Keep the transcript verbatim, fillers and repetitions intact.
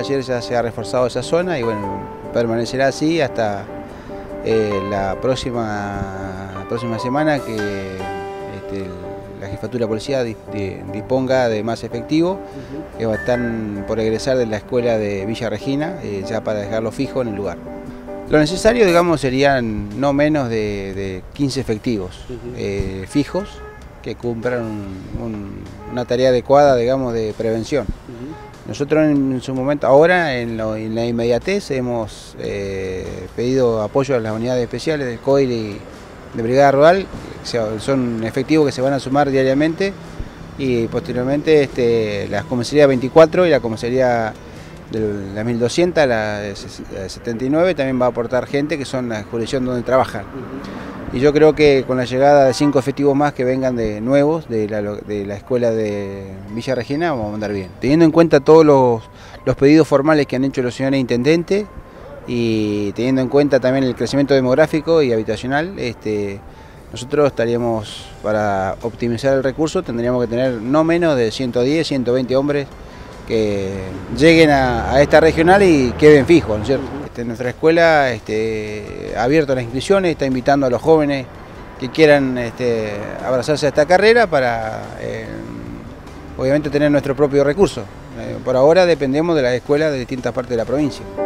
ya ayer ya se ha reforzado esa zona y bueno, permanecerá así hasta eh, la próxima, próxima semana que este, la Jefatura de Policía disponga de más efectivo, uh-huh. que están por egresar de la escuela de Villa Regina, eh, ya para dejarlo fijo en el lugar. Lo necesario, digamos, serían no menos de, de quince efectivos uh-huh. eh, fijos que cumplan un, un, una tarea adecuada, digamos, de prevención. Uh-huh. Nosotros en, en su momento, ahora, en, lo, en la inmediatez, hemos eh, pedido apoyo a las unidades especiales del C O I L y de Brigada Rural, que son efectivos que se van a sumar diariamente, y posteriormente este, la Comisaría veinticuatro y la Comisaría de la mil doscientos, la setenta y nueve, también va a aportar gente que son la jurisdicción donde trabajan. Uh-huh. Y yo creo que con la llegada de cinco efectivos más que vengan de nuevos de la, de la escuela de Villa Regina, vamos a andar bien. Teniendo en cuenta todos los, los pedidos formales que han hecho los señores intendentes y teniendo en cuenta también el crecimiento demográfico y habitacional, este, nosotros estaríamos, para optimizar el recurso, tendríamos que tener no menos de ciento diez, ciento veinte hombres que lleguen a, a esta regional y queden fijos, ¿no es cierto? Este, nuestra escuela este, ha abierto las inscripciones, está invitando a los jóvenes que quieran este, abrazarse a esta carrera para, eh, obviamente, tener nuestro propio recurso. Eh, por ahora dependemos de las escuelas de distintas partes de la provincia.